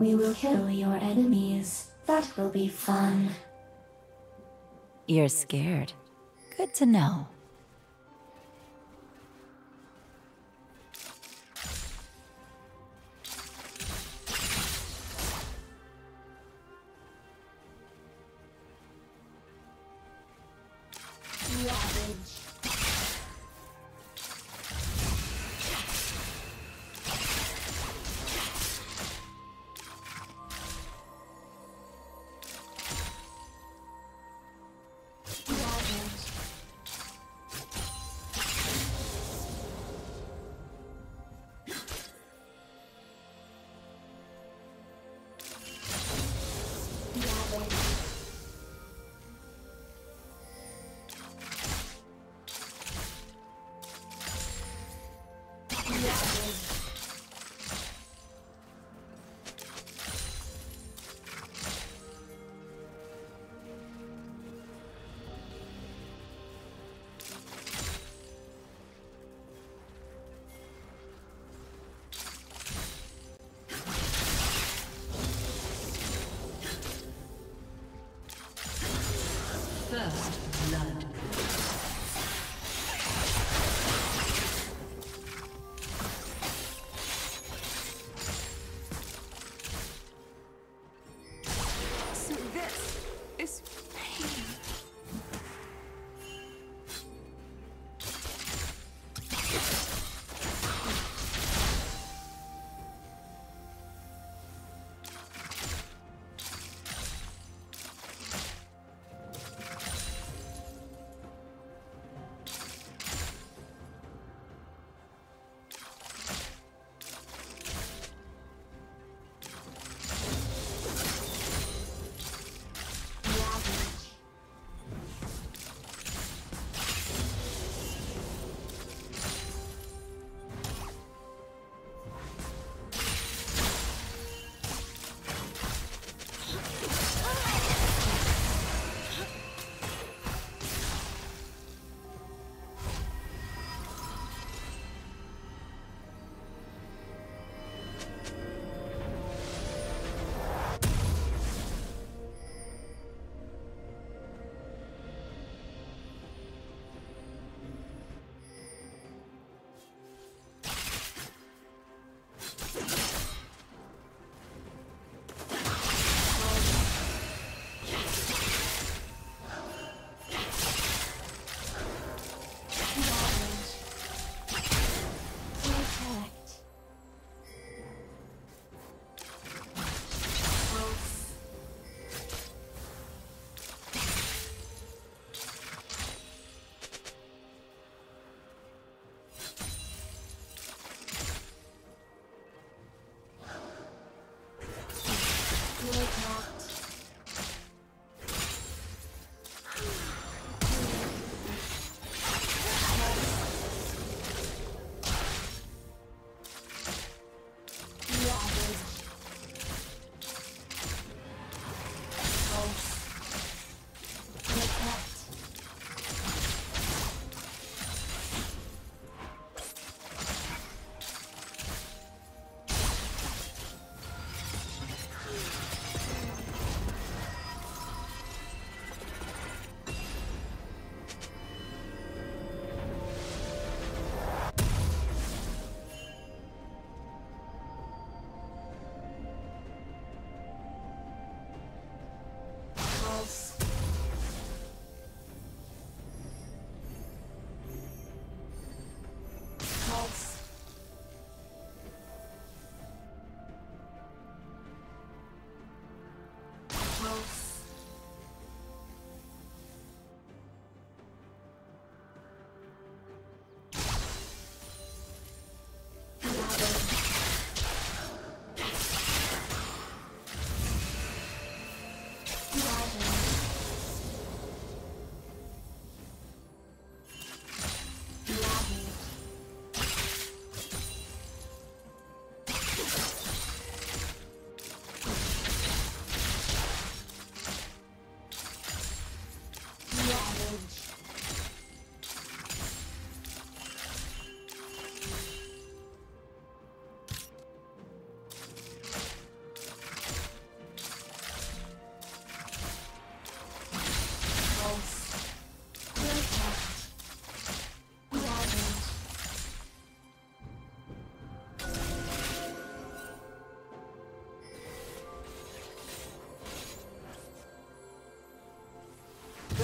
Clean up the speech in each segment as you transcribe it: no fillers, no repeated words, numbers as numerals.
We will kill your enemies. That will be fun. You're scared. Good to know.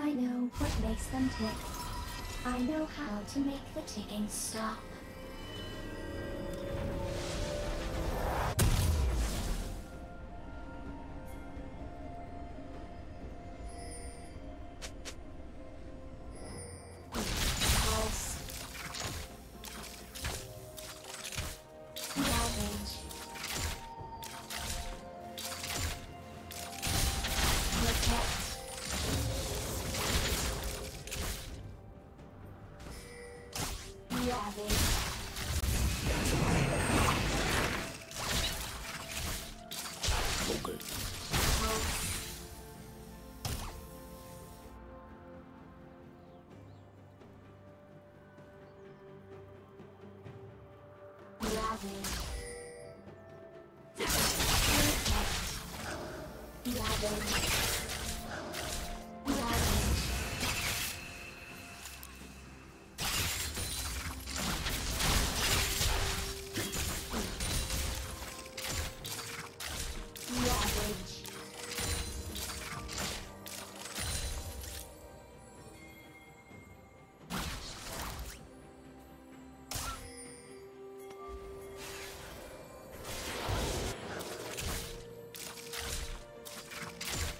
I know what makes them tick. I know how to make the ticking stop.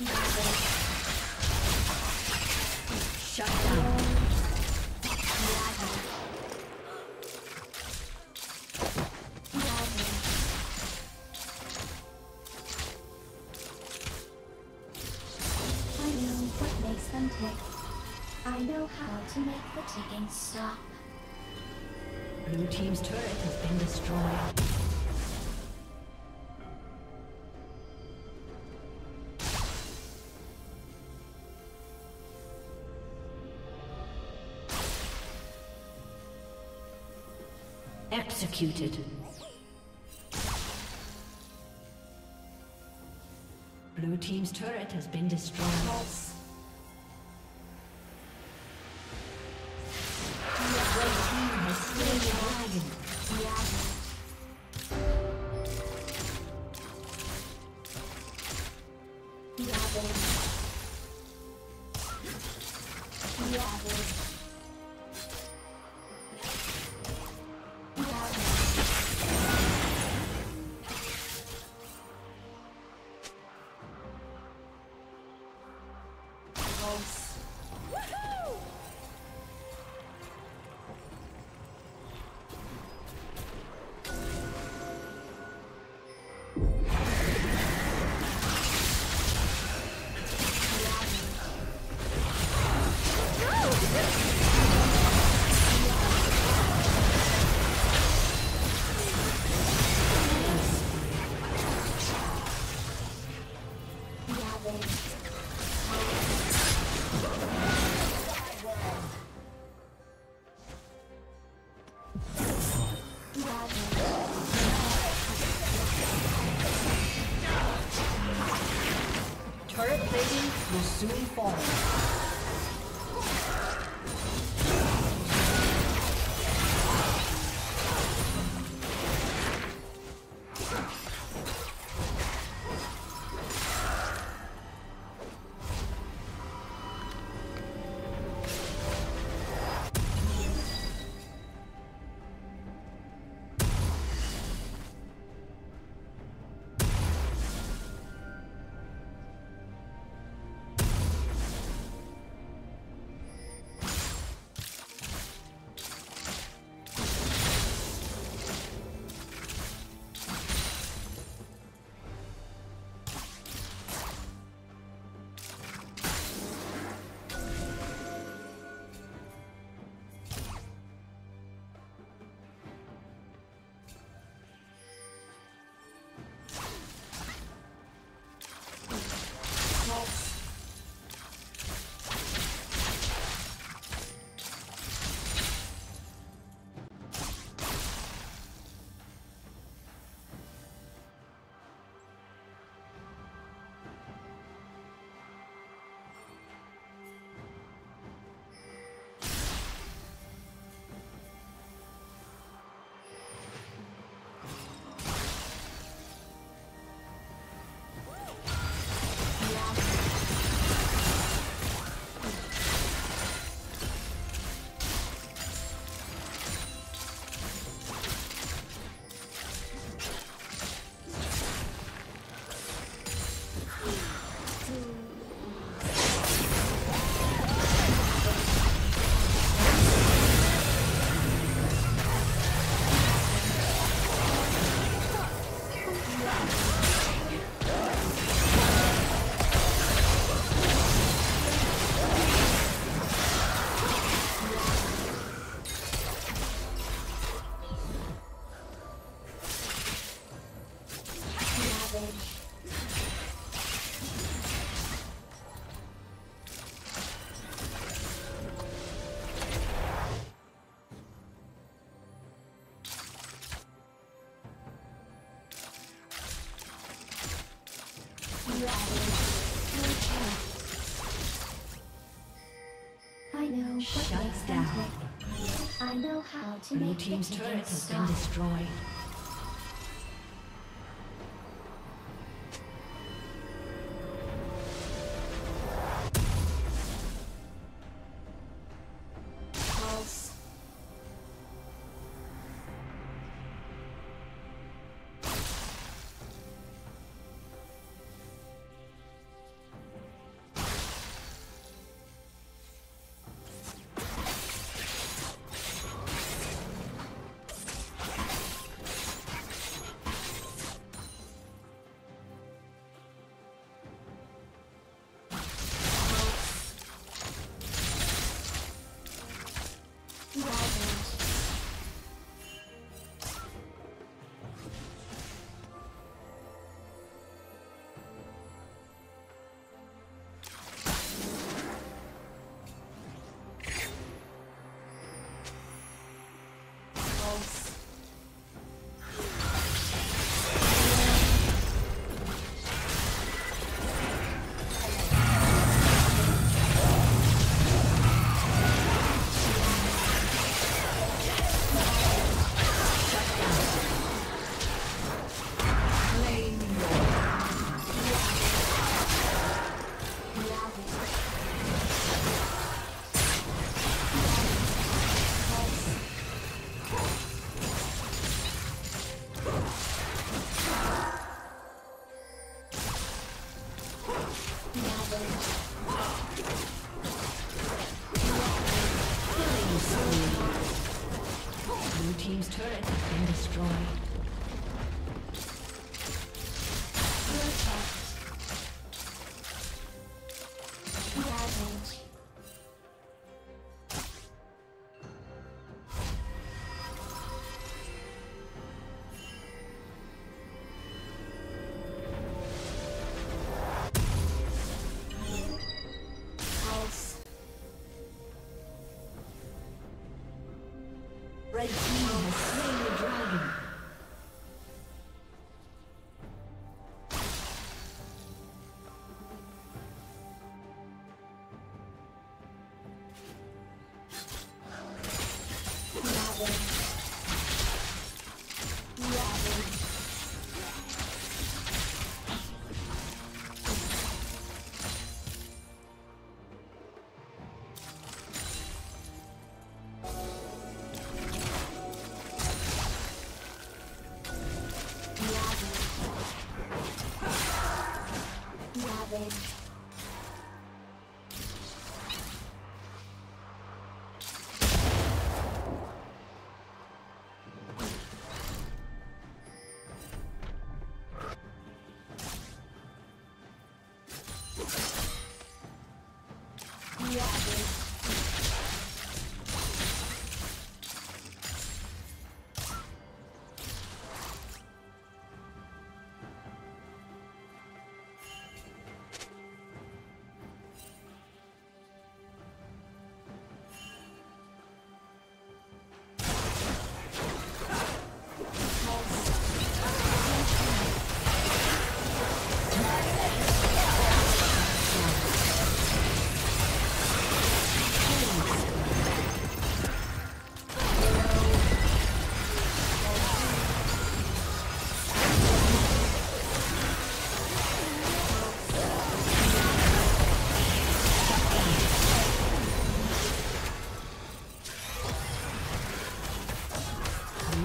Yeah. I know how to make the ticking stop. Blue team's turret has been destroyed. Executed. Blue team's turret has been destroyed. Blue team's turret has been destroyed. Blue team's turret has been destroyed. Red team has slain the dragon. Red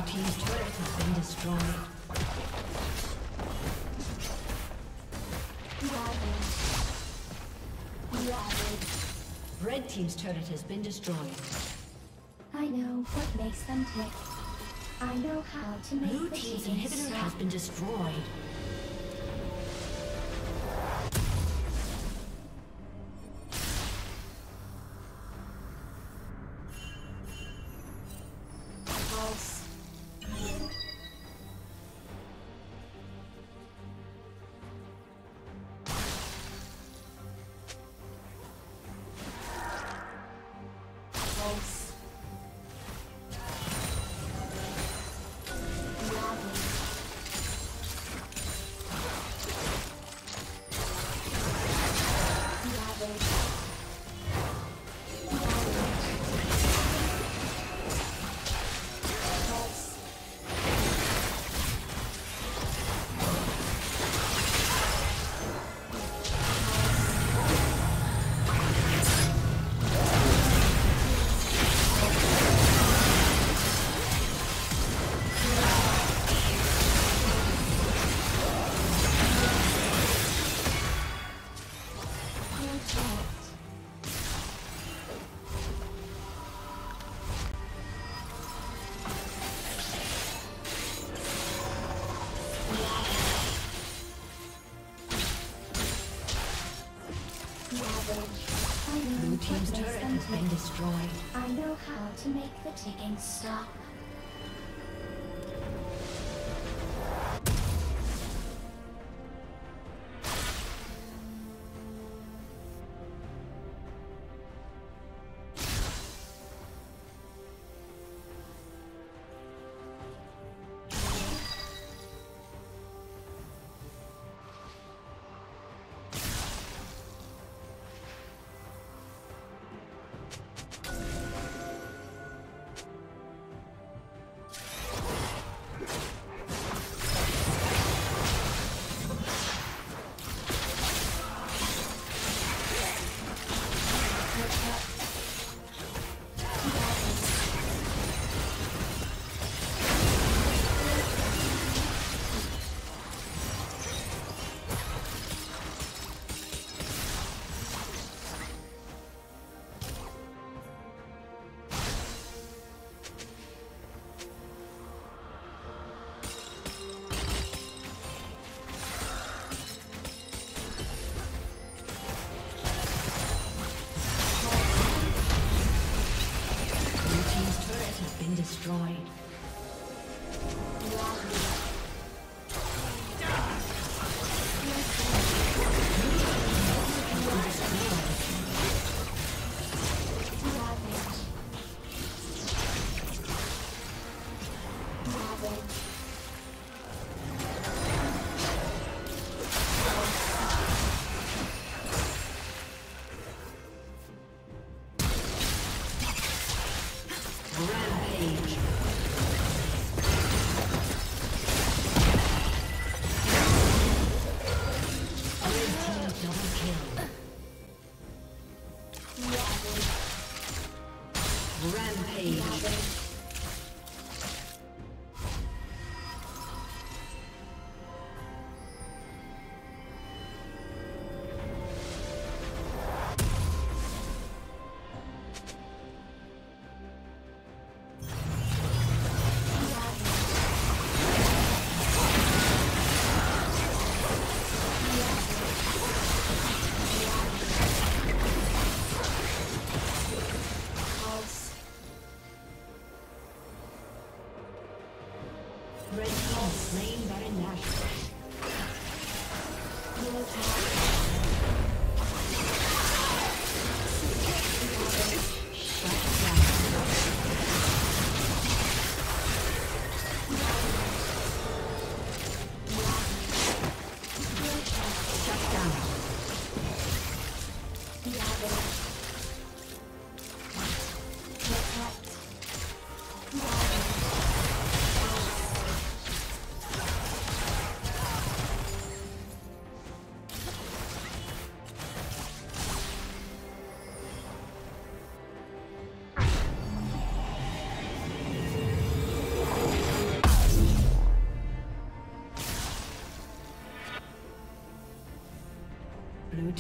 team's turret has been destroyed. I know what makes them tick. I know how to make them. Blue team's inhibitor has been destroyed. I know how to make the ticking stop. Blue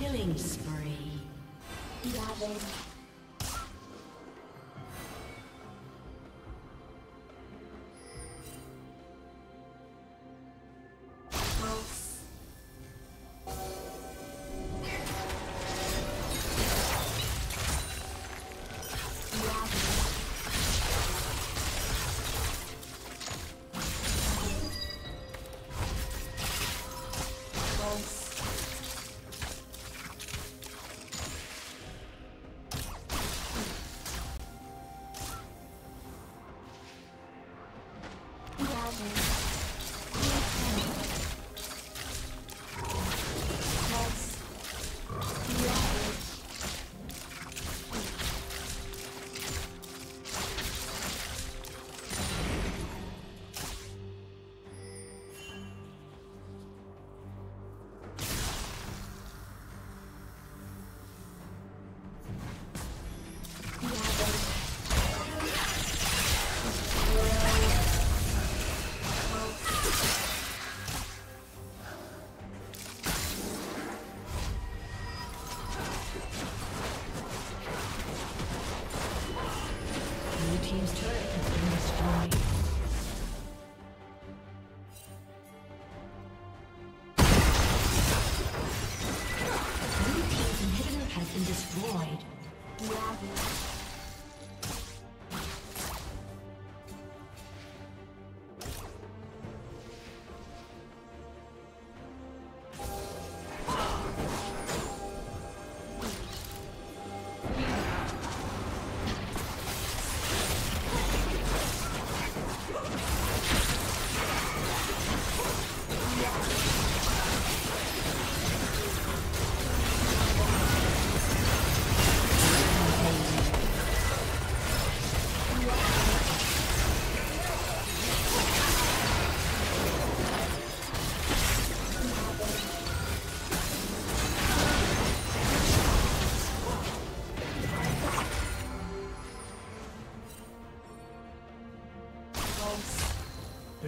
Killing spree.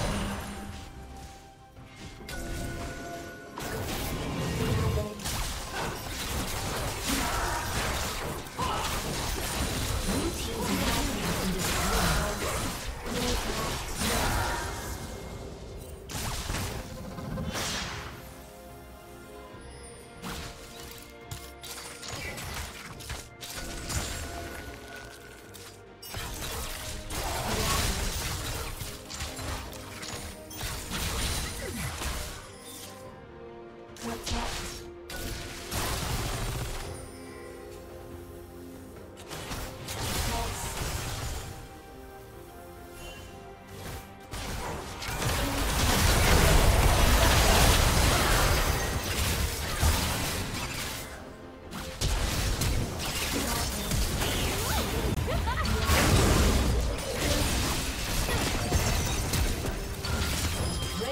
Red team's turret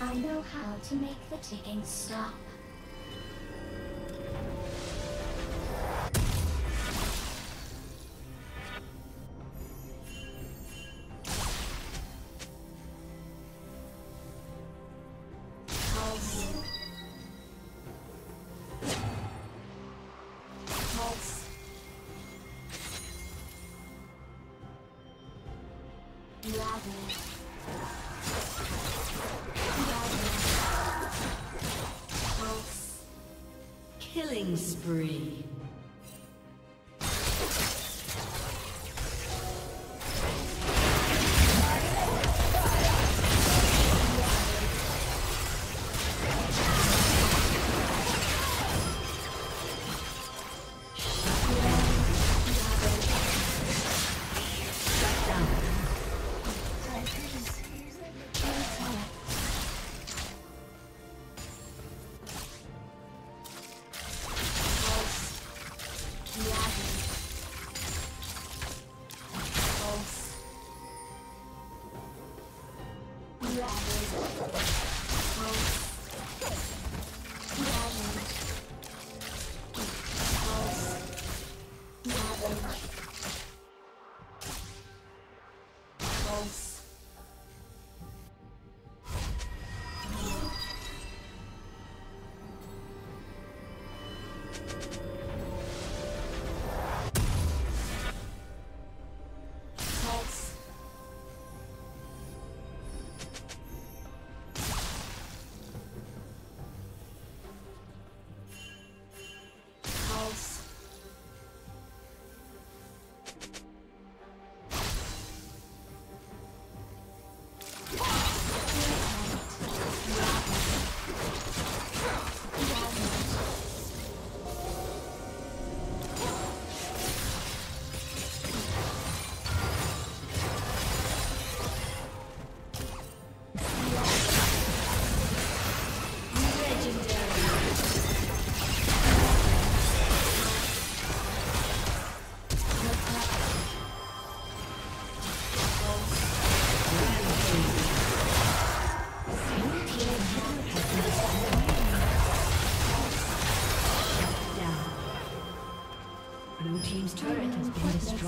I know how to make the ticking stop. Killing spree.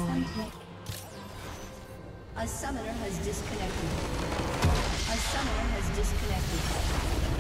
going. A summoner has disconnected.